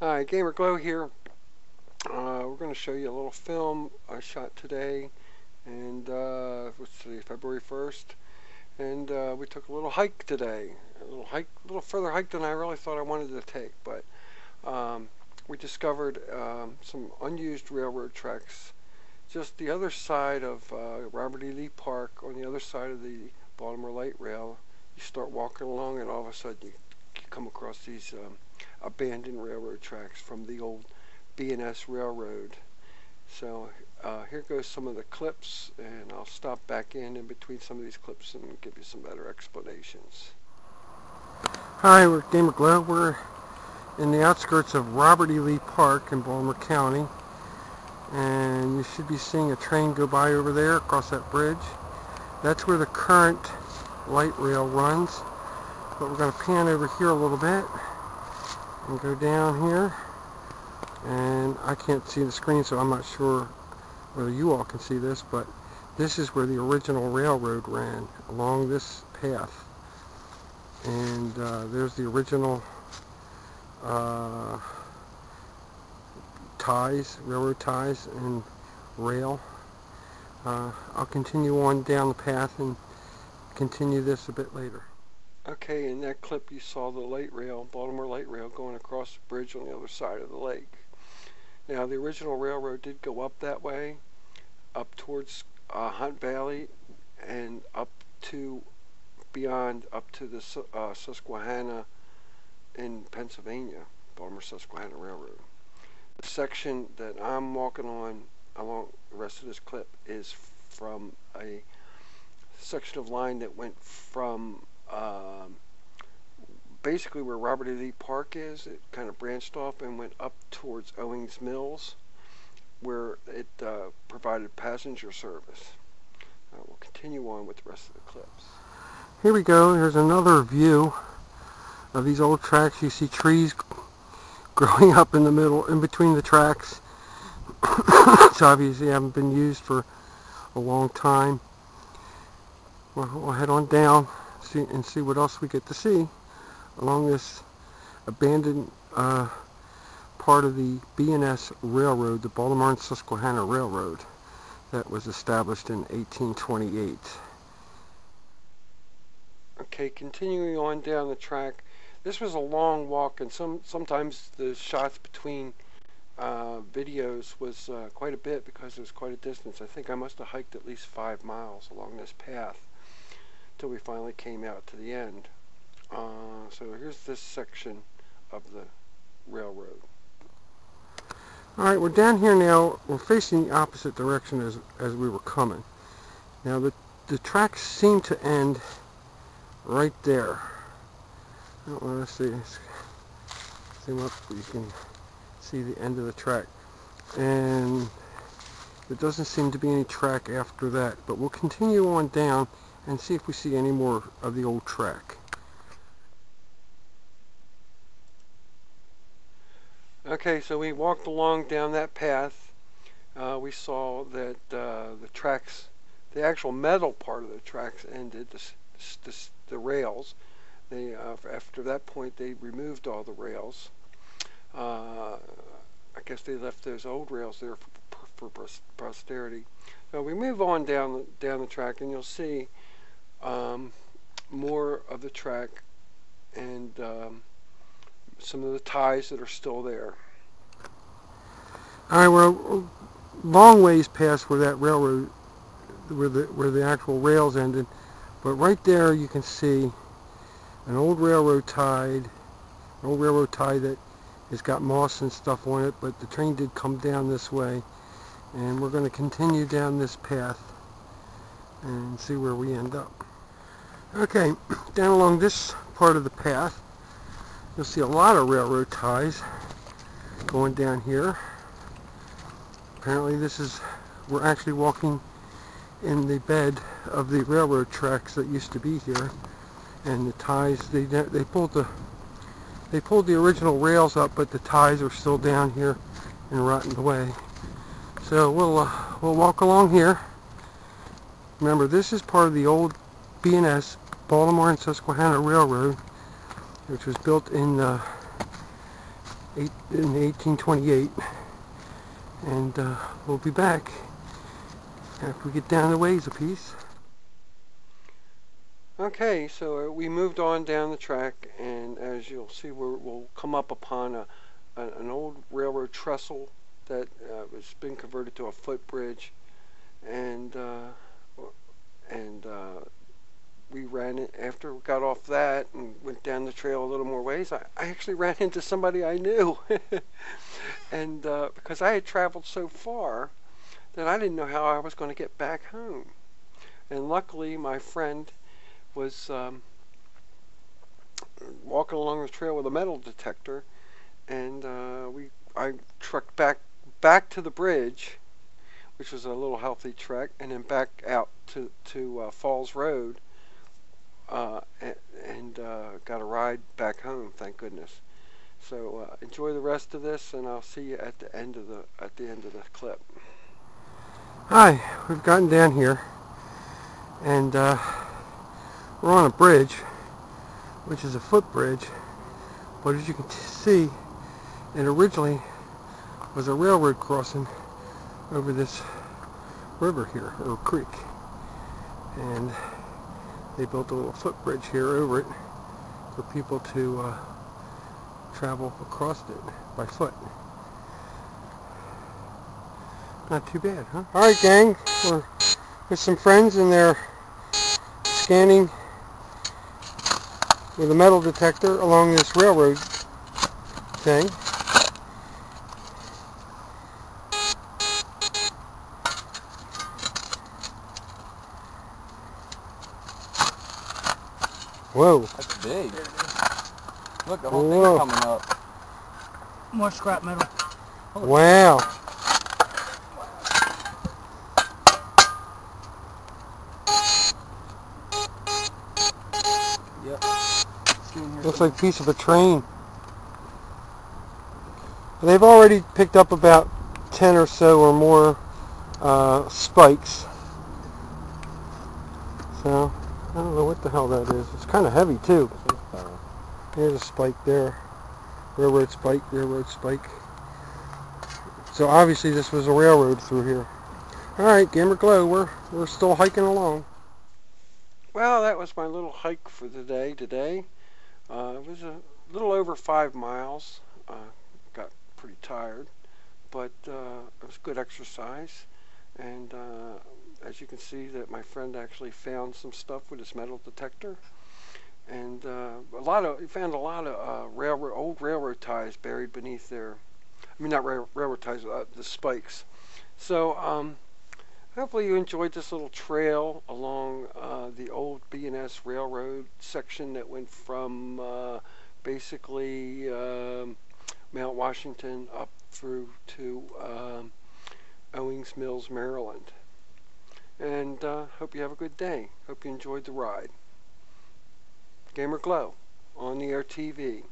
Hi, Gamer Glow here. We're going to show you a little film I shot today, and what's today, February 1st, and we took a little hike today, a little further hike than I really thought I wanted to take, but we discovered some unused railroad tracks just the other side of Robert E. Lee Park, on the other side of the Baltimore Light Rail. You start walking along and all of a sudden you come across these abandoned railroad tracks from the old B&S Railroad. So here goes some of the clips, and I'll stop back in between some of these clips and give you some better explanations. Hi, we're Gamer Glow. We're in the outskirts of Robert E. Lee Park in Baltimore County, and you should be seeing a train go by over there across that bridge. That's where the current light rail runs, but we're going to pan over here a little bit and go down here, and I can't see the screen, so I'm not sure whether you all can see this, but this is where the original railroad ran along this path, and there's the original ties, railroad ties and rail. I'll continue on down the path and continue this a bit later. Okay, in that clip you saw the light rail, Baltimore Light Rail, going across the bridge on the other side of the lake. Now, the original railroad did go up that way, up towards Hunt Valley, and up to beyond, up to the Susquehanna in Pennsylvania, Baltimore Susquehanna Railroad. The section that I'm walking on along the rest of this clip is from a section of line that went from basically where Robert E. Lee Park is. It kind of branched off and went up towards Owings Mills, where it provided passenger service. We'll continue on with the rest of the clips. Here we go. Here's another view of these old tracks. You see trees growing up in the middle, in between the tracks. It's obviously haven't been used for a long time. We'll head on down and see what else we get to see along this abandoned part of the B&S Railroad, the Baltimore and Susquehanna Railroad, that was established in 1828. Okay, continuing on down the track, this was a long walk, and sometimes the shots between videos was quite a bit, because it was quite a distance. I think I must have hiked at least 5 miles along this path till we finally came out to the end. So here's this section of the railroad. Alright, we're down here now. We're facing the opposite direction as we were coming. Now the tracks seem to end right there. I don't want to see. Zoom up so you can see the end of the track. And there doesn't seem to be any track after that, but we'll continue on down and see if we see any more of the old track. Okay, so we walked along down that path. We saw that the tracks, the actual metal part of the tracks ended, the rails. They, after that point, they removed all the rails. I guess they left those old rails there for posterity. So we move on down the track, and you'll see more of the track and some of the ties that are still there. All right, we're a long ways past where that railroad, where the actual rails ended, but right there you can see an old railroad tie that has got moss and stuff on it, but the train did come down this way, and we're going to continue down this path and see where we end up. Okay, down along this part of the path you'll see a lot of railroad ties going down here. Apparently we're actually walking in the bed of the railroad tracks that used to be here, and the ties, they pulled the original rails up, but the ties are still down here and rotting away. So we'll walk along here. Remember, this is part of the old B&S, Baltimore and Susquehanna Railroad, which was built in in 1828, and we'll be back if we get down the ways a piece. Okay, so we moved on down the track, and as you'll see, we'll come up upon an old railroad trestle that has been converted to a footbridge, and we ran it after we got off that and went down the trail a little more ways. I actually ran into somebody I knew, and because I had traveled so far that I didn't know how I was going to get back home, and luckily my friend was walking along the trail with a metal detector, and I trekked back to the bridge, which was a little healthy trek, and then back out to Falls Road. And got a ride back home, thank goodness. So enjoy the rest of this, and I'll see you at the end of the clip. Hi, we've gotten down here, and we're on a bridge, which is a footbridge, but as you can see, it originally was a railroad crossing over this river here, or creek, and they built a little footbridge here over it for people to travel across it by foot. Not too bad, huh? Alright, gang, we're with some friends, and they're scanning with a metal detector along this railroad thing. Whoa. That's big. Look, the whole thing's coming up. More scrap metal. Holy wow. Yep. Looks like a piece of a train. They've already picked up about 10 or so or more spikes. So I don't know what the hell that is. It's kind of heavy too. There's a spike there. Railroad spike, railroad spike. So obviously this was a railroad through here. Alright, Gamer Glow, we're still hiking along. Well, that was my little hike for the day today. It was a little over 5 miles. Got pretty tired, but it was good exercise. And as you can see, that my friend actually found some stuff with his metal detector, and he found a lot of old railroad ties buried beneath there. I mean, not railroad ties, the spikes. So hopefully you enjoyed this little trail along the old B&S Railroad section that went from basically Mount Washington up through to Owings Mills, Maryland. And hope you have a good day. Hope you enjoyed the ride. Gamer Glow on the Air TV.